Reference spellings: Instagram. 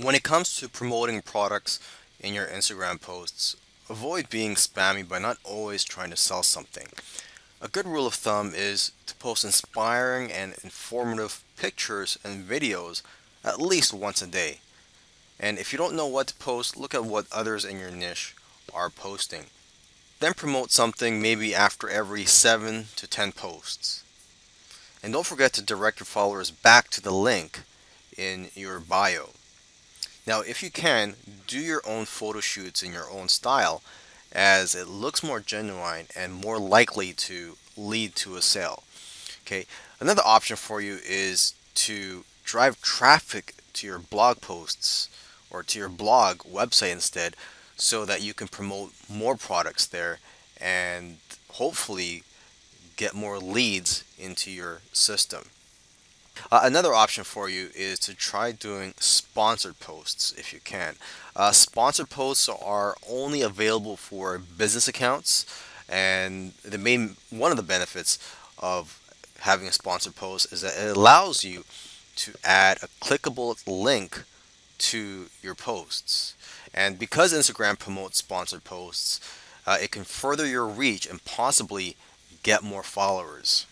When it comes to promoting products in your Instagram posts, avoid being spammy by not always trying to sell something. A good rule of thumb is to post inspiring and informative pictures and videos at least once a day. And if you don't know what to post, look at what others in your niche are posting. Then promote something maybe after every 7 to 10 posts. And don't forget to direct your followers back to the link in your bio. Now, if you can, do your own photo shoots in your own style, as it looks more genuine and more likely to lead to a sale. Okay, another option for you is to drive traffic to your blog posts or to your blog website instead, so that you can promote more products there and hopefully get more leads into your system. Another option for you is to try doing sponsored posts if you can. Sponsored posts are only available for business accounts, and the one of the benefits of having a sponsored post is that it allows you to add a clickable link to your posts. And because Instagram promotes sponsored posts, it can further your reach and possibly get more followers.